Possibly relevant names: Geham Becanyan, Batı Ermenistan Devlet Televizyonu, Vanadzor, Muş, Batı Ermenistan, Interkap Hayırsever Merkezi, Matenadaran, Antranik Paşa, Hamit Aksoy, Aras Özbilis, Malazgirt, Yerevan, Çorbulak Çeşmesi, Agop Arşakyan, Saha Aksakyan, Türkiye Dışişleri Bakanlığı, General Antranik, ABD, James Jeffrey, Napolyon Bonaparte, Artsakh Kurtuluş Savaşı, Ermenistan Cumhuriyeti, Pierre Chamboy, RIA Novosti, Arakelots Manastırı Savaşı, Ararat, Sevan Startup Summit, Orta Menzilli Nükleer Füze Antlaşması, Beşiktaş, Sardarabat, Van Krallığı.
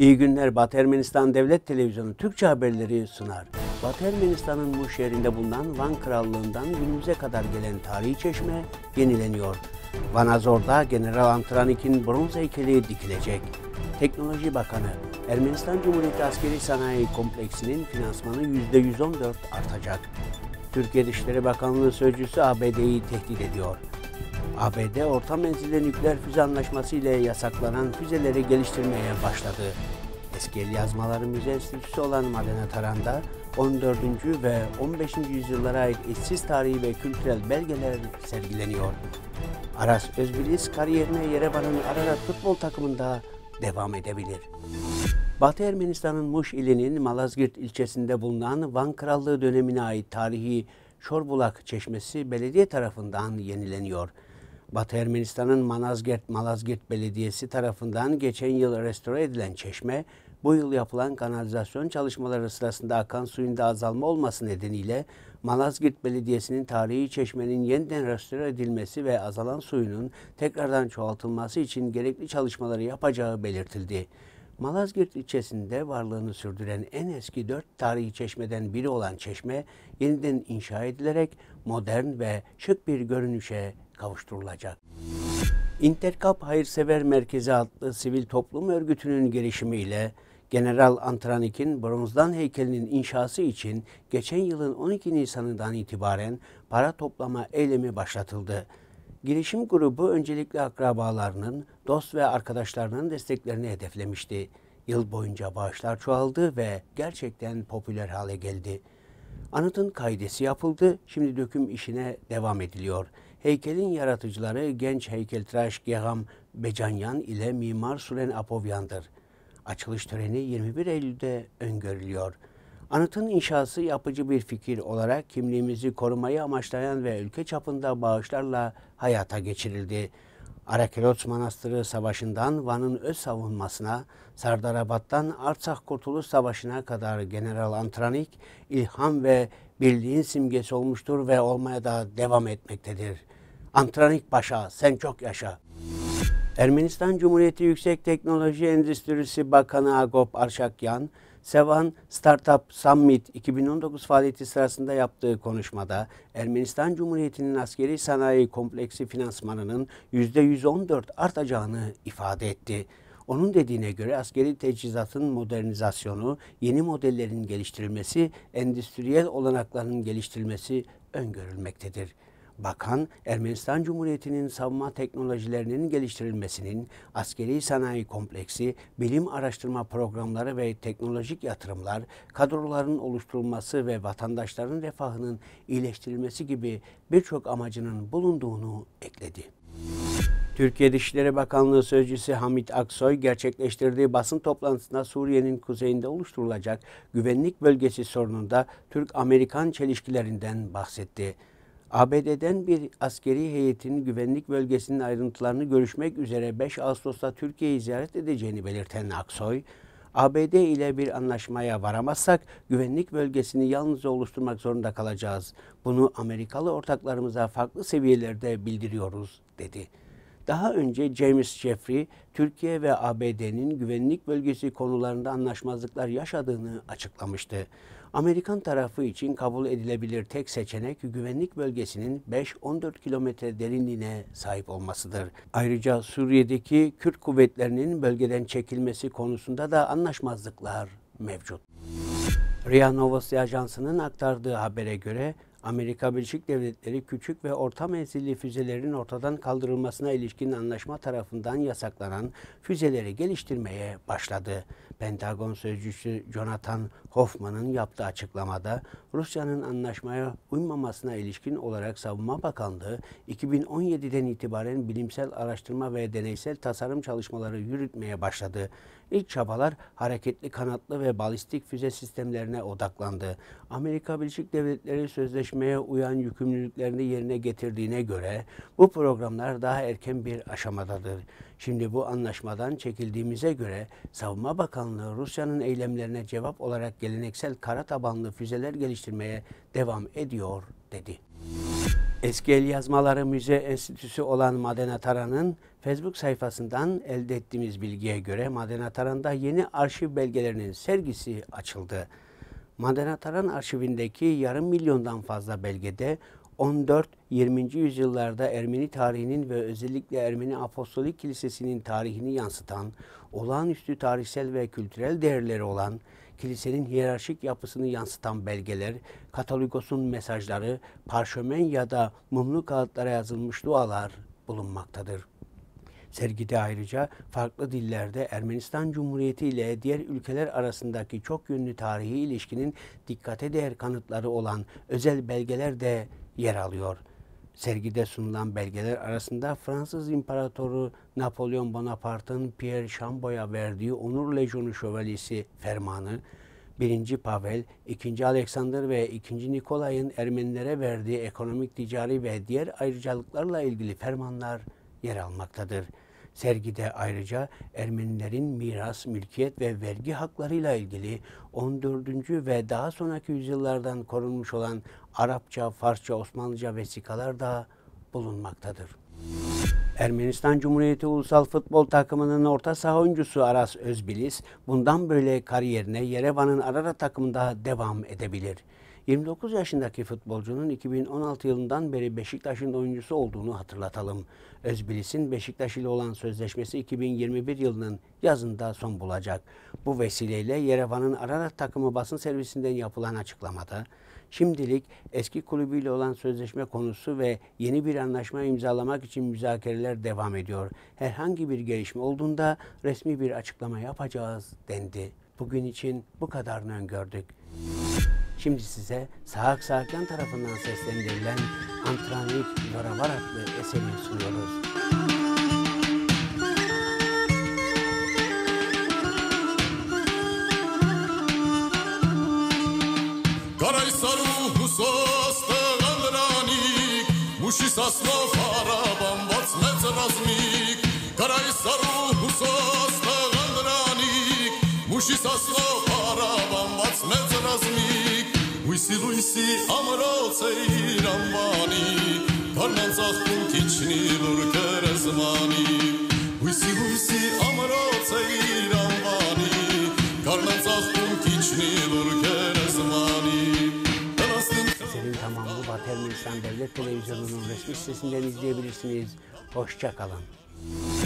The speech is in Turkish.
İyi günler. Batı Ermenistan Devlet Televizyonu Türkçe haberleri sunar. Batı Ermenistan'ın Muş şehrinde bulunan Van Krallığı'ndan günümüze kadar gelen tarihi çeşme yenileniyor. Vanadzor'da General Antranik'in bronz heykeli dikilecek. Teknoloji Bakanı, Ermenistan Cumhuriyeti Askeri Sanayi Kompleksinin finansmanı %114 artacak. Türkiye Dışişleri Bakanlığı Sözcüsü ABD'yi tehdit ediyor. ABD, Orta Menzilli Nükleer Füze Antlaşması ile yasaklanan füzeleri geliştirmeye başladı. Eski el yazmaları müze enstitüsü olan Matenadaran'da 14. ve 15. yüzyıllara ait eşsiz tarihi ve kültürel belgeler sergileniyor. Aras Özbilis kariyerine Yerevan'ın Ararat futbol takımında devam edebilir. Batı Ermenistan'ın Muş ilinin Malazgirt ilçesinde bulunan Van Krallığı dönemine ait tarihi Çorbulak Çeşmesi belediye tarafından yenileniyor. Batı Ermenistan'ın Malazgirt Belediyesi tarafından geçen yıl restore edilen çeşme, bu yıl yapılan kanalizasyon çalışmaları sırasında akan suyunda azalma olması nedeniyle Malazgirt Belediyesi'nin tarihi çeşmenin yeniden restore edilmesi ve azalan suyunun tekrardan çoğaltılması için gerekli çalışmaları yapacağı belirtildi. Malazgirt ilçesinde varlığını sürdüren en eski 4 tarihi çeşmeden biri olan çeşme yeniden inşa edilerek modern ve şık bir görünüşe kavuşturulacak. Interkap Hayırsever Merkezi adlı sivil toplum örgütünün girişimiyle General Antranik'in bronzdan heykelinin inşası için geçen yılın 12 Nisan'ından itibaren para toplama eylemi başlatıldı. Girişim grubu öncelikle akrabalarının, dost ve arkadaşlarının desteklerini hedeflemişti. Yıl boyunca bağışlar çoğaldı ve gerçekten popüler hale geldi. Anıtın kaidesi yapıldı, şimdi döküm işine devam ediliyor. Heykelin yaratıcıları genç heykeltıraş Geham Becanyan ile mimar Süren Apovyan'dır. Açılış töreni 21 Eylül'de öngörülüyor. Anıtın inşası yapıcı bir fikir olarak kimliğimizi korumayı amaçlayan ve ülke çapında bağışlarla hayata geçirildi. Arakelots Manastırı Savaşı'ndan Van'ın öz savunmasına, Sardarabat'tan Artsakh Kurtuluş Savaşı'na kadar General Antranik, ilham ve birliğin simgesi olmuştur ve olmaya da devam etmektedir. Antranik Paşa, sen çok yaşa! Ermenistan Cumhuriyeti Yüksek Teknoloji Endüstrisi Bakanı Agop Arşakyan, Sevan Startup Summit 2019 faaliyeti sırasında yaptığı konuşmada Ermenistan Cumhuriyeti'nin askeri sanayi kompleksi finansmanının %114 artacağını ifade etti. Onun dediğine göre askeri teçhizatın modernizasyonu, yeni modellerin geliştirilmesi, endüstriyel olanakların geliştirilmesi öngörülmektedir. Bakan, Ermenistan Cumhuriyeti'nin savunma teknolojilerinin geliştirilmesinin, askeri sanayi kompleksi, bilim araştırma programları ve teknolojik yatırımlar, kadroların oluşturulması ve vatandaşların refahının iyileştirilmesi gibi birçok amacının bulunduğunu ekledi. Türkiye Dışişleri Bakanlığı Sözcüsü Hamit Aksoy gerçekleştirdiği basın toplantısında Suriye'nin kuzeyinde oluşturulacak güvenlik bölgesi sorununda Türk-Amerikan çelişkilerinden bahsetti. ABD'den bir askeri heyetin güvenlik bölgesinin ayrıntılarını görüşmek üzere 5 Ağustos'ta Türkiye'yi ziyaret edeceğini belirten Aksoy, ABD ile bir anlaşmaya varamazsak güvenlik bölgesini yalnızca oluşturmak zorunda kalacağız. Bunu Amerikalı ortaklarımıza farklı seviyelerde bildiriyoruz, dedi. Daha önce James Jeffrey, Türkiye ve ABD'nin güvenlik bölgesi konularında anlaşmazlıklar yaşadığını açıklamıştı. Amerikan tarafı için kabul edilebilir tek seçenek güvenlik bölgesinin 5-14 kilometre derinliğine sahip olmasıdır. Ayrıca Suriye'deki Kürt kuvvetlerinin bölgeden çekilmesi konusunda da anlaşmazlıklar mevcut. RIA Novosti Ajansı'nın aktardığı habere göre Amerika Birleşik Devletleri küçük ve orta menzilli füzelerin ortadan kaldırılmasına ilişkin anlaşma tarafından yasaklanan füzeleri geliştirmeye başladı. Pentagon Sözcüsü Jonathan Hoffman'ın yaptığı açıklamada Rusya'nın anlaşmaya uymamasına ilişkin olarak Savunma Bakanlığı 2017'den itibaren bilimsel araştırma ve deneysel tasarım çalışmaları yürütmeye başladı. İlk çabalar hareketli kanatlı ve balistik füze sistemlerine odaklandı. Amerika Birleşik Devletleri sözleşmeye uyan yükümlülüklerini yerine getirdiğine göre bu programlar daha erken bir aşamadadır. Şimdi bu anlaşmadan çekildiğimize göre Savunma Bakanlığı Rusya'nın eylemlerine cevap olarak geleneksel kara tabanlı füzeler geliştirmeye devam ediyor, dedi. Eski el yazmaları müze enstitüsü olan Matenadaran'ın Facebook sayfasından elde ettiğimiz bilgiye göre Matenadaran'da yeni arşiv belgelerinin sergisi açıldı. Matenadaran arşivindeki yarım milyondan fazla belgede 14-20. yüzyıllarda Ermeni tarihinin ve özellikle Ermeni Apostolik Kilisesi'nin tarihini yansıtan, olağanüstü tarihsel ve kültürel değerleri olan, kilisenin hiyerarşik yapısını yansıtan belgeler, Katolikos'un mesajları, parşömen ya da mumlu kağıtlara yazılmış dualar bulunmaktadır. Sergide ayrıca farklı dillerde Ermenistan Cumhuriyeti ile diğer ülkeler arasındaki çok yönlü tarihi ilişkinin dikkate değer kanıtları olan özel belgeler de yer alıyor. Sergide sunulan belgeler arasında Fransız İmparatoru Napolyon Bonaparte'ın Pierre Chamboy'a verdiği Onur Lejyonu Şövalyesi fermanı, 1. Pavel, 2. Alexander ve 2. Nikolay'ın Ermenilere verdiği ekonomik, ticari ve diğer ayrıcalıklarla ilgili fermanlar yer almaktadır. Sergide ayrıca Ermenilerin miras, mülkiyet ve vergi haklarıyla ilgili 14. ve daha sonraki yüzyıllardan korunmuş olan Arapça, Farsça, Osmanlıca vesikalar da bulunmaktadır. Ermenistan Cumhuriyeti Ulusal Futbol Takımı'nın orta saha oyuncusu Aras Özbilis, bundan böyle kariyerine Yerevan'ın Ararat takımında devam edebilir. 29 yaşındaki futbolcunun 2016 yılından beri Beşiktaş'ın oyuncusu olduğunu hatırlatalım. Özbilis'in Beşiktaş ile olan sözleşmesi 2021 yılının yazında son bulacak. Bu vesileyle Yerevan'ın Ararat takımı basın servisinden yapılan açıklamada, şimdilik eski kulübüyle olan sözleşme konusu ve yeni bir anlaşma imzalamak için müzakereler devam ediyor. Herhangi bir gelişme olduğunda resmi bir açıklama yapacağız dendi. Bugün için bu kadarını öngördük. Şimdi size Saha Aksakyan tarafından seslendirilen Antranik Paşa adlı eserini sunuyoruz. Karay saru husos Antranik, muşi sasno farabam vatsmet razmik. Karay saru husos Antranik, muşi sasno farabam vatsmet razmik. Uisi luisi amrocei ramani, karnan zakhun kichni lurkerezmani. Uisi luisi amrocei ramani, karnan zakhun kichni lurkerezmani. Eserin tamamını Batı Ermenistan Devlet Televizyonu'nun resmi sitesinden izleyebilirsiniz. Hoşça kalın.